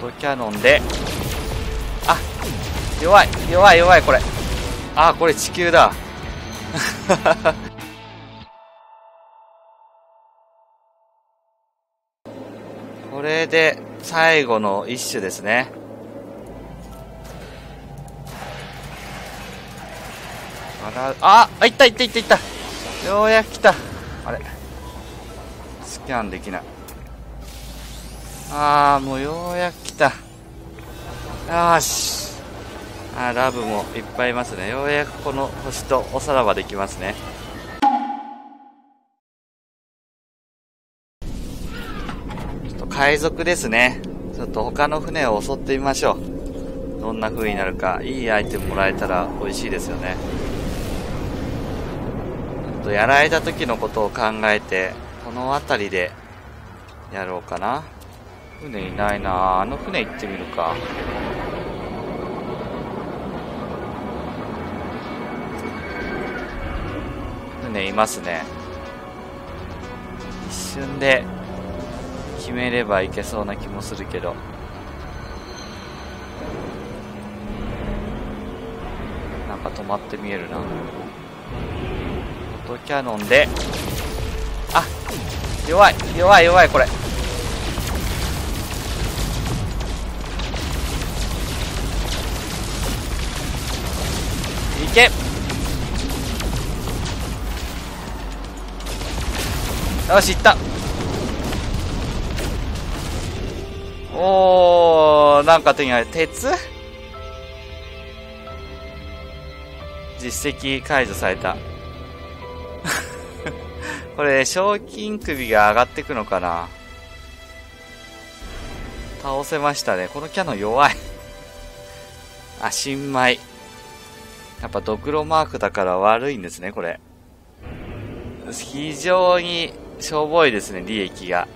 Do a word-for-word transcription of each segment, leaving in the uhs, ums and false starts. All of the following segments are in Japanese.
トキャノンで、あ、弱い弱い弱い、これ、あー、これ地球だこれで最後の一種ですね。あら、あ、いったいったいったいった、ようやく来た。あれ、スキャンできない。ああ、もうようやく来た。よし、あ、ラブもいっぱいいますね。ようやくこの星とおさらばできますね。ちょっと海賊ですね。ちょっと他の船を襲ってみましょう。どんな風になるか。いいアイテムもらえたら美味しいですよね。ちょっとやられた時のことを考えて、この辺りでやろうかな。船いないな。あの船行ってみるか。船いますね。一瞬で決めればいけそうな気もするけど。なんか止まって見えるな。フォトキャノンで、あ、弱い弱い弱い、これ、いけ、よし、いった。おー、なんか手に入る。鉄実績解除されたこれ、賞金首が上がってくのかな。倒せましたね。このキャノン弱いあ、新米。やっぱドクロマークだから悪いんですね、これ。非常にしょぼいですね、利益が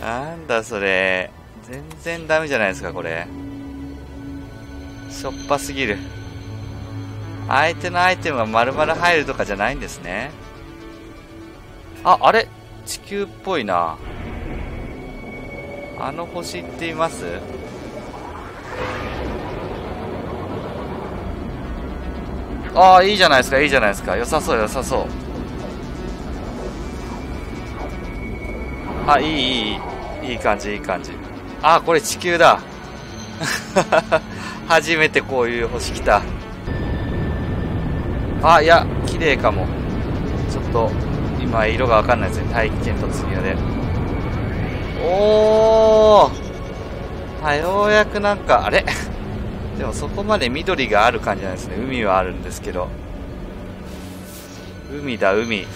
なんだそれ、全然ダメじゃないですか、これ。しょっぱすぎる。相手のアイテムが丸々入るとかじゃないんですね。あ、あれ、地球っぽいな。あの星っています？ああ、いいじゃないですか、いいじゃないですか。良さそう、良さそう。あ、いい、いい、いい感じ、いい感じ。あ、これ地球だ初めてこういう星来た。あ、いや、綺麗かも。ちょっと、今、色がわかんないですね。大気圏突入で。おー、あ、ようやくなんか、あれでもそこまで緑がある感じじゃないですね。海はあるんですけど。海だ、海。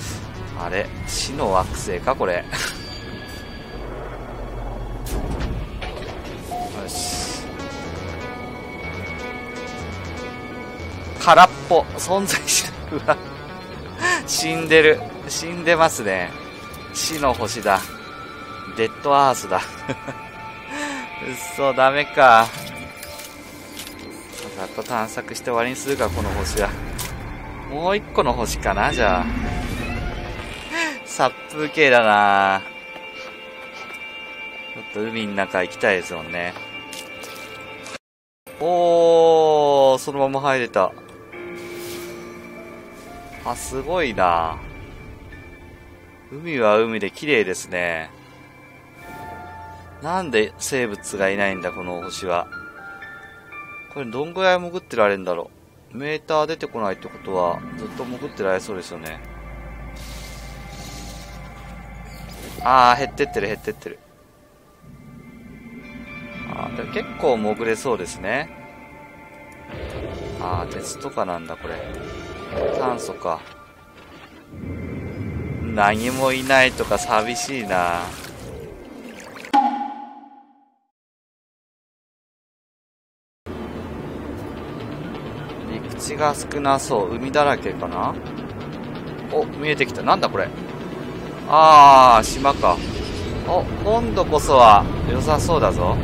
あれ、死の惑星か、これ。よし。空っぽ、存在しない。うわ、死んでる、死んでますね。死の星だ。デッドアースだうっそ、ダメか。ざっと探索して終わりにするか、この星は。もう一個の星かな、じゃあ殺風景だな。ちょっと海の中行きたいですもんね。おー、そのまま入れた。あ、すごいな。海は海で綺麗ですね。なんで生物がいないんだ、この星は。これ、どんぐらい潜ってられるんだろう。メーター出てこないってことは、ずっと潜ってられそうですよね。あー、減ってってる、減ってってる。あー、でも結構潜れそうですね。あー、鉄とかなんだ、これ。炭素か。何もいないとか寂しいな。陸地が少なそう。海だらけかな。お、見えてきた。なんだこれ。あー、島か。お、今度こそは良さそうだぞ。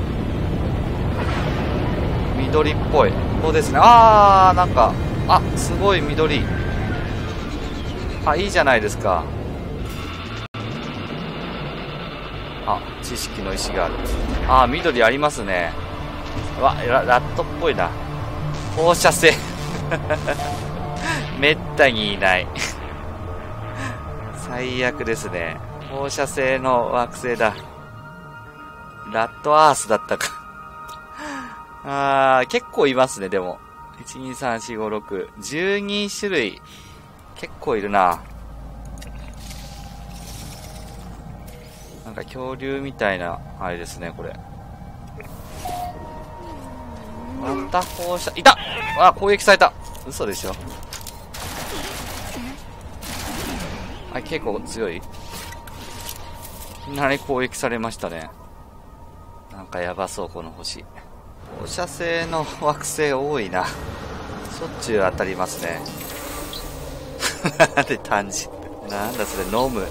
緑っぽい。ここですね。あー、なんか、あ、すごい緑。あ、いいじゃないですか。あ、知識の石がある。あー、緑ありますね。わ、ラ、ラットっぽいな。放射線めったにいない最悪ですね。放射性の惑星だ。ラットアースだったかあー、結構いますね。でもいちにさんしごろくじゅうに種類、結構いるな。なんか恐竜みたいなあれですね、これ。また放射、いた！あ、攻撃された。嘘でしょ。はい、結構強い。いきなり攻撃されましたね。なんかやばそう、この星。放射性の惑星多いな。しょっちゅう当たりますね。なんで単純。なんだそれ、飲む。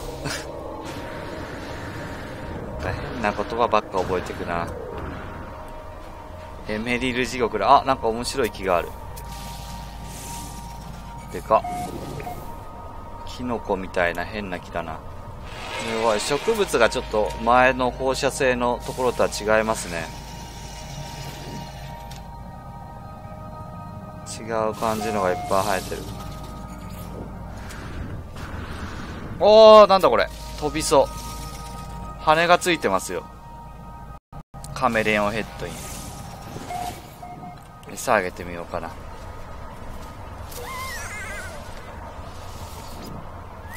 変な言葉ばっか覚えてくな。エメリル地獄だ。あ、なんか面白い木がある。でかっ。キノコみたいな変な木だな。すごい。植物がちょっと前の放射性のところとは違いますね。違う感じのがいっぱい生えてる。おー、なんだこれ。飛びそう。羽がついてますよ。カメレオンヘッドに。餌あげてみようかな。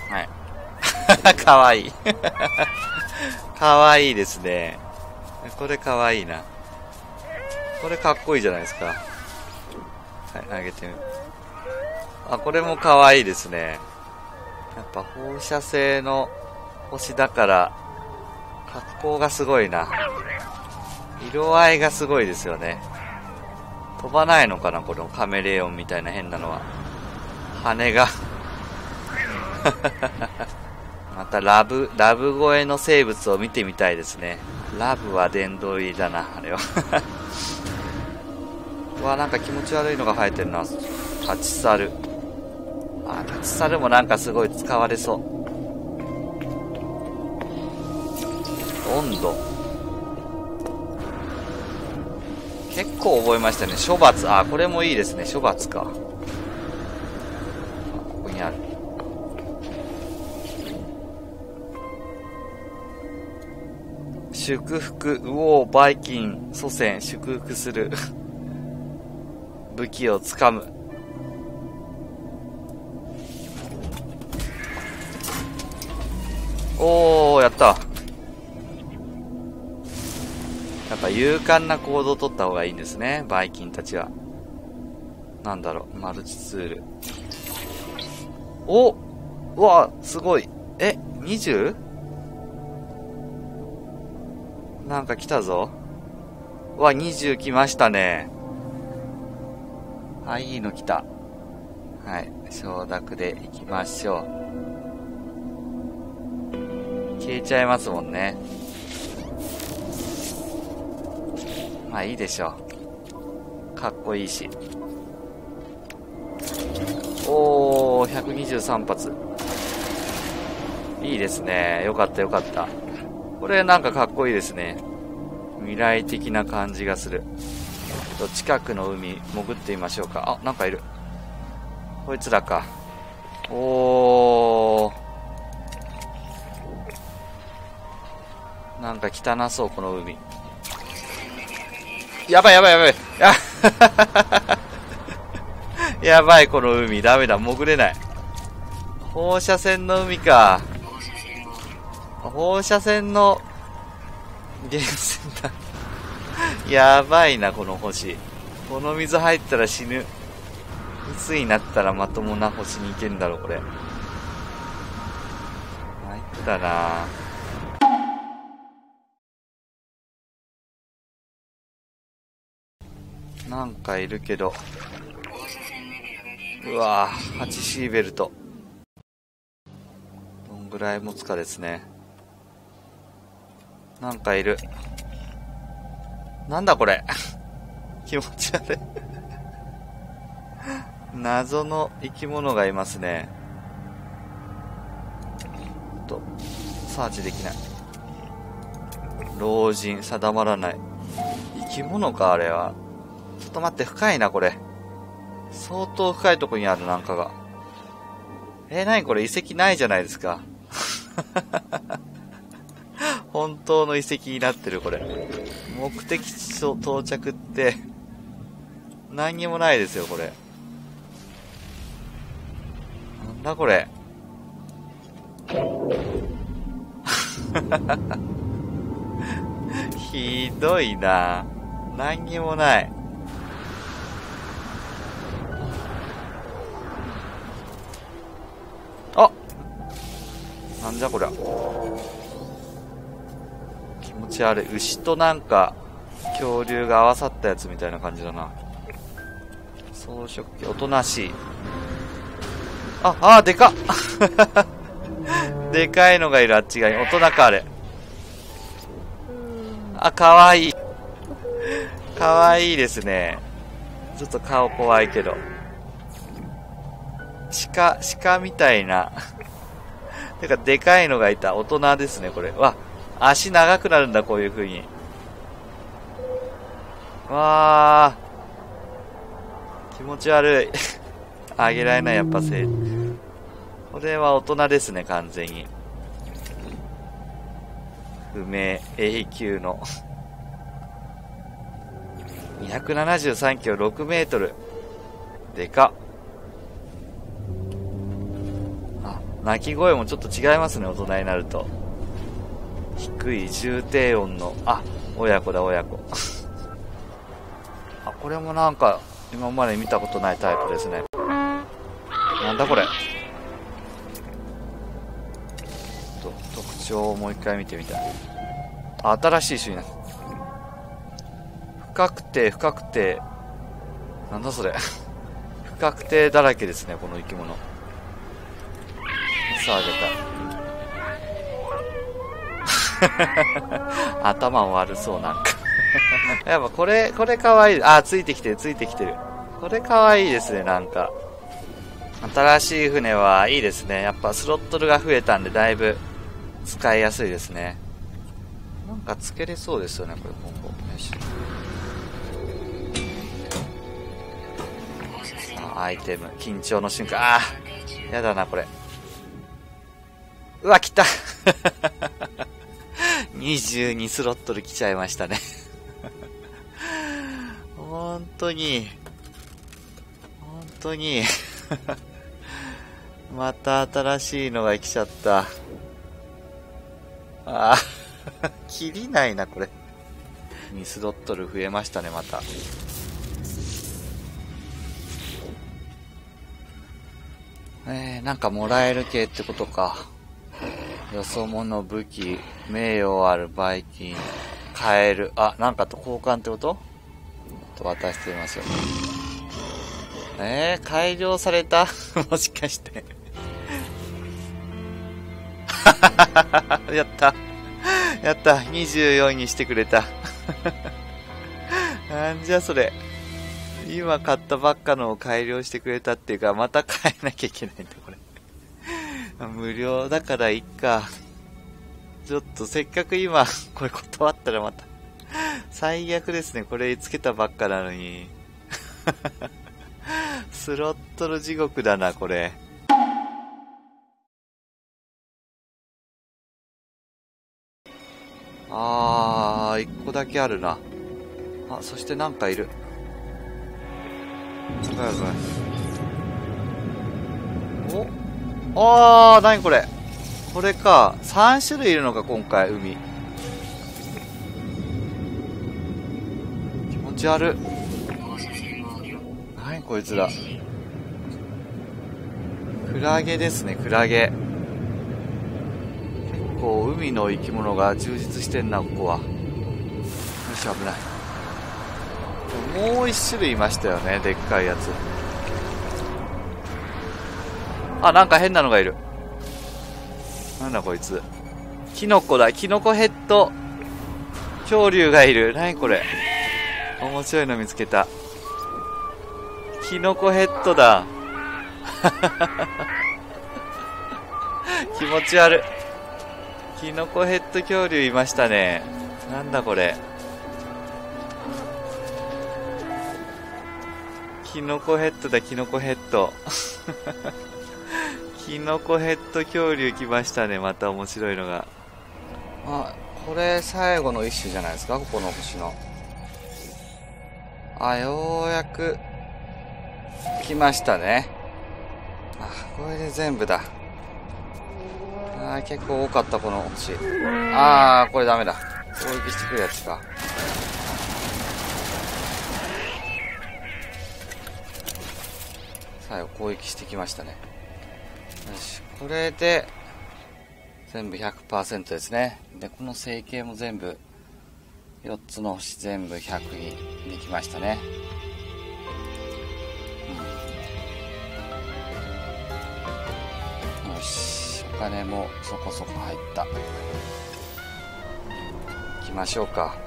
はいかわいいかわいいですね。これかわいいな。これかっこいいじゃないですか。はい、あげてみよう。あ、これもかわいいですね。やっぱ放射性の星だから格好がすごいな。色合いがすごいですよね。飛ばないのかな、このカメレオンみたいな変なのは。羽がまたラブラブ越えの生物を見てみたいですね。ラブは殿堂入りだな、あれはうわ、なんか気持ち悪いのが生えてるな。立ち去る。あ、立ち去るもなんかすごい使われそう。温度結構覚えましたね。処罰。あ、これもいいですね。処罰か。あ、ここにある。祝福。うおー、バイキン、祖先、祝福する。武器をつかむ。おー、やった。やっぱ勇敢な行動を取った方がいいんですね、バイキンたちは。なんだろう、マルチツール。お、うわ、すごい。え、にじゅう？ なんか来たぞ。うわ、にじゅう来ましたね。あ、いいの来た。はい、承諾で行きましょう。消えちゃいますもんね。まあいいでしょう。かっこいいし。おお、ひゃくにじゅうさん発。いいですね。よかったよかった。これなんかかっこいいですね。未来的な感じがする。えっと、近くの海、潜ってみましょうか。あ、なんかいる。こいつらか。おー。なんか汚そう、この海。やばいやばいやばい。や, やばい、この海。ダメだ、潜れない。放射線の海か。放射線の源泉だ。やばいな、この星。この水入ったら死ぬ。いつになったらまともな星に行けんだろう、これ。参ったなぁ。なんかいるけど。うわぁ、はちシーベルト。どんぐらい持つかですね。なんかいる。なんだこれ気持ち悪い謎の生き物がいますね。ちょっと、サーチできない。老人、定まらない。生き物かあれは。ちょっと待って、深いなこれ。相当深いとこにある、なんかが。えー、なにこれ、遺跡ないじゃないですか。本当の遺跡になってるこれ。目的地と到着って何にもないですよこれ。なんだこれ。ひどいな。何にもない。あ、なんじゃこりゃ。気持ち悪い。牛となんか恐竜が合わさったやつみたいな感じだな。草食系、おとなしい。ああー、でかっ。でかいのがいる、あっち側に。大人かあれ。あ、かわいい。かわいいですね。ちょっと顔怖いけど。鹿、鹿みたいな。てか、でかいのがいた。大人ですね、これ。わ、足長くなるんだ、こういう風に。わー。気持ち悪い。あげられない、やっぱせい。これは大人ですね、完全に。不明、永久の。にひゃくななじゅうさんキロ、ろくメートル。でかっ。あ、鳴き声もちょっと違いますね、大人になると。低い、重低音の。あ、親子だ、親子。あ、これもなんか、今まで見たことないタイプですね。なんだこれ。特徴をもう一回見てみたい。新しい種になる。不確定、不確定。なんだそれ。不確定だらけですね、この生き物。さあ、出た。頭悪そう、なんか。やっぱこれ、これかわいい。あ、ついてきてる、ついてきてる。これかわいいですね、なんか。新しい船はいいですね。やっぱスロットルが増えたんで、だいぶ使いやすいですね。なんかつけれそうですよね、これ今後。よし。さあ、アイテム。緊張の瞬間。ああ、やだな、これ。うわ、来た。にじゅうにスロットル来ちゃいましたね。本当に。本当に。また新しいのが来ちゃった。ああ、切りないな、これ。ミスドットル増えましたね、また。えー、なんかもらえる系ってことか。よそ者、武器、名誉あるバイキン、カエル。あ、なんかと交換ってこと？と渡していますよ。えー、改良されたもしかして。やったやった、にじゅうよんにしてくれた。なんじゃそれ。今買ったばっかのを改良してくれたっていうか、また買えなきゃいけないんだこれ。無料だからいっか。ちょっとせっかく今これ断ったらまた最悪ですね、これつけたばっかなのに。スロットル地獄だなこれ。あー、一個だけあるな。あ、そしてなんかいる。やばいやばい。お、あー、なにこれ。これか。さん種類いるのか、今回、海。気持ち悪。なにこいつら。クラゲですね、クラゲ。こう海の生き物が充実してんな、ここは。よし、危ない。もう一種類いましたよね、でっかいやつ。あ、なんか変なのがいる。なんだこいつ。キノコだ、キノコヘッド恐竜がいる。なにこれ。面白いの見つけた。キノコヘッドだ。気持ち悪い。キノコヘッド恐竜いましたね。なんだこれ。キノコヘッドだ、キノコヘッド。キノコヘッド恐竜来ましたね、また面白いのが。あ、これ最後の一種じゃないですか、ここの星の。あ、ようやく来ましたね。あ、これで全部だ。あ、結構多かったこの星。あー、これダメだ。攻撃してくるやつか。最後攻撃してきましたね。よし、これで全部 ひゃくパーセント ですね。で、この成形も全部よっつの星全部ひゃくにできましたね。うん、よし、お金もそこそこ入った。行きましょうか。